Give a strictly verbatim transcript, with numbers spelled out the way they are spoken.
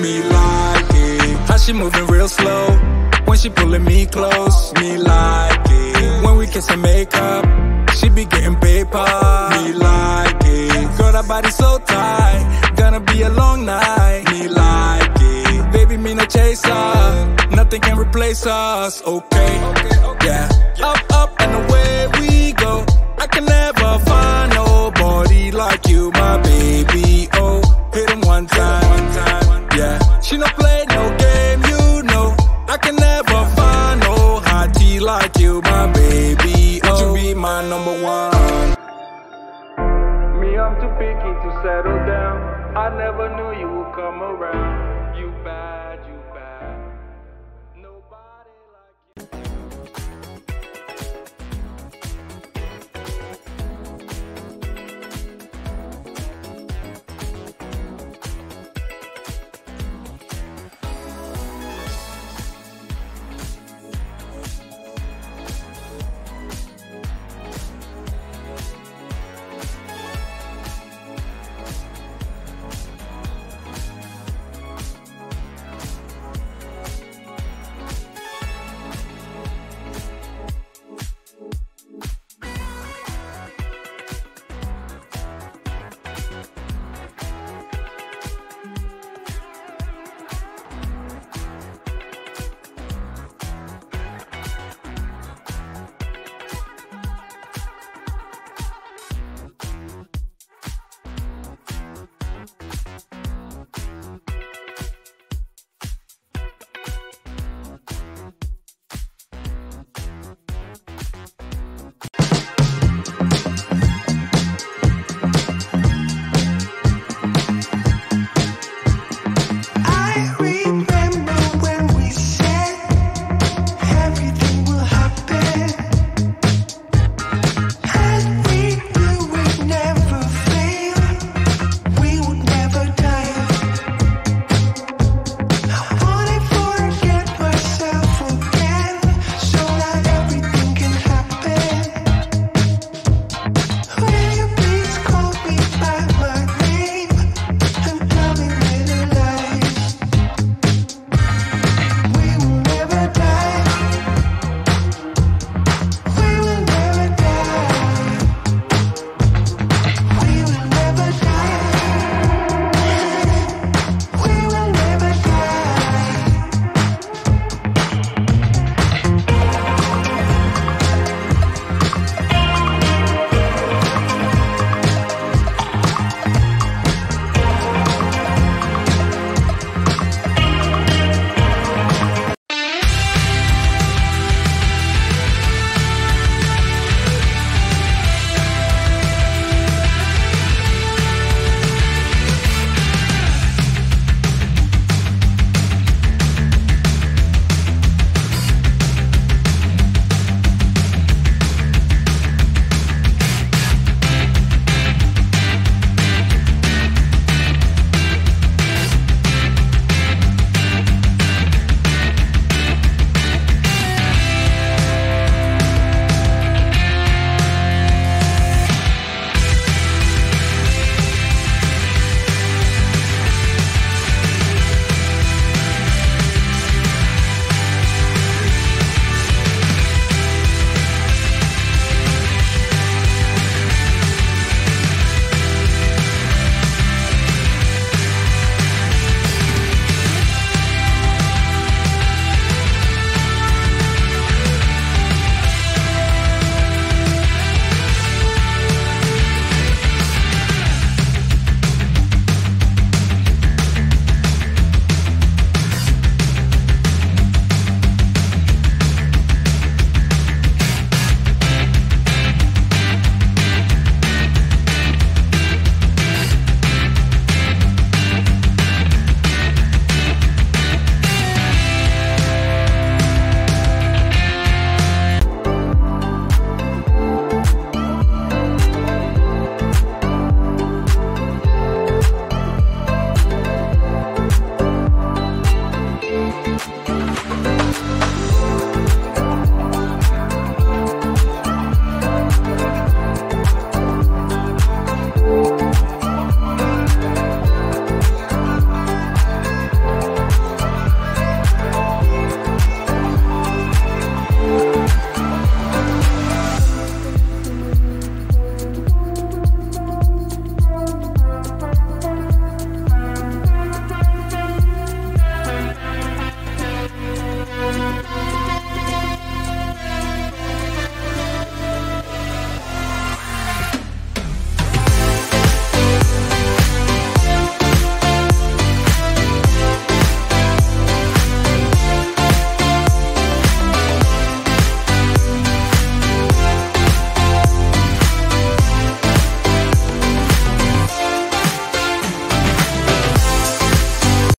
Me like it, how she moving real slow, when she pulling me close. Me like it, when we kiss and make up, she be getting paper. Me like it, girl that body so tight, gonna be a long night. Me like it, baby me no chaser, nothing can replace us. Okay, yeah, up up and away we go. I can never find nobody like you, my baby. Oh, hit him one time. Yeah, she don't play no game, you know. I can never find no hottie like you, my baby. Would you be my number one? Me, I'm too picky to settle down. I never knew you would come around. You bad.